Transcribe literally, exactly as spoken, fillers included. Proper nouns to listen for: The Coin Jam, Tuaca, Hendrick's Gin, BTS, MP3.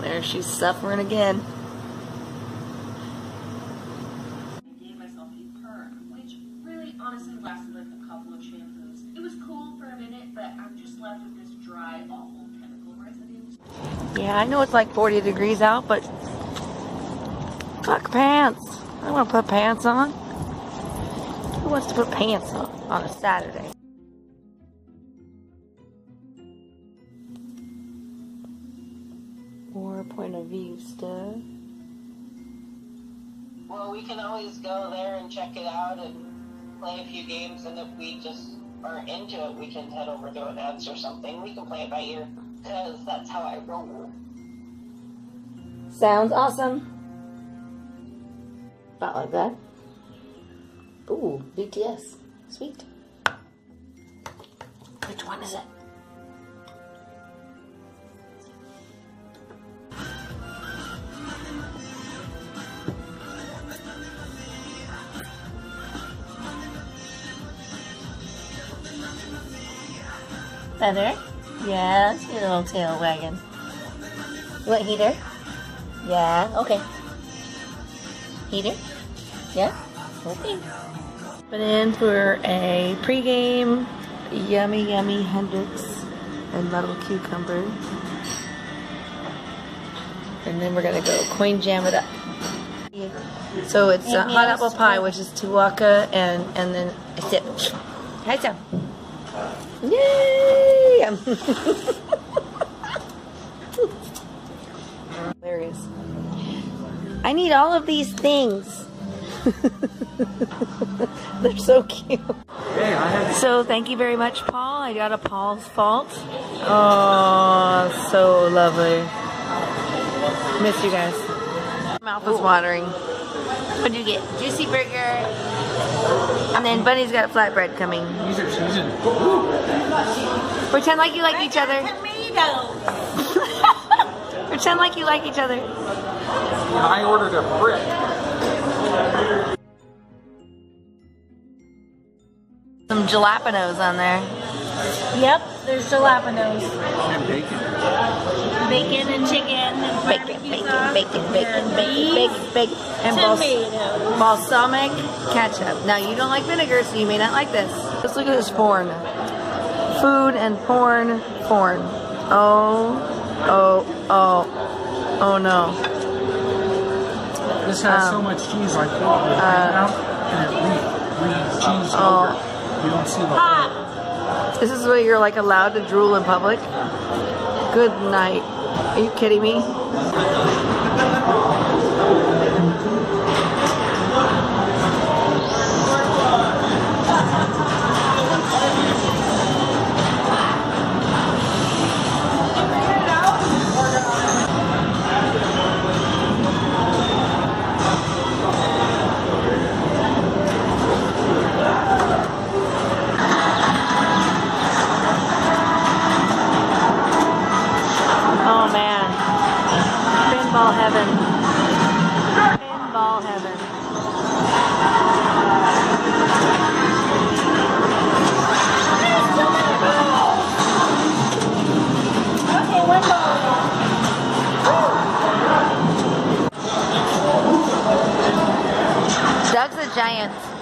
There she's suffering again. I gave myself a perm, which really honestly lasted like a couple of shampoos. It was cool for a minute, but I'm just left with this dry, awful chemical residue. Yeah, I know it's like forty degrees out, but fuck pants. I don't want to put pants on. Who wants to put pants on on a Saturday? More point of view stuff. Well, we can always go there and check it out and play a few games, and if we just are into it, we can head over to an ads or something. We can play it by ear, because that's how I roll. Sounds awesome. About like that. Ooh, B T S. Sweet. Which one is it? Feather? Yeah, that's your little tail wagging. You want heater? Yeah, okay. Heater? Yeah? Okay. Went in for a pregame, yummy, yummy Hendrick's and little cucumber. And then we're going to go coin jam it up. So it's a hot apple pie, which is tuaca, and, and then a sip. Hi, Sam. Yay! Hilarious. I need all of these things. They're so cute. So thank you very much, Paul. I got a Paul's fault. Oh, so lovely. Miss you guys. My mouth is watering. What do you get? Juicy burger. And then Bunny's got flatbread coming. These are seasoned. Pretend like you like each other. Tomatoes. Pretend like you like each other. I ordered a brick. Some jalapenos on there. Yep, there's jalapenos. And bacon. Bacon and chicken and bacon, bacon, sauce. Bacon, bacon, bacon, bacon, bacon, bacon, and tomatoes. Balsamic ketchup. Now you don't like vinegar, so you may not like this. Let's look at this porn. Food and porn, porn. Oh, oh, oh, oh no. This has um, so much cheese, like that. Uh, and it leaves cheese over. Oh. You don't see the whole. This is where you're like allowed to drool in public. Good night. Are you kidding me? Pinball heaven. Pinball heaven. Okay, one ball. Doug's a giant.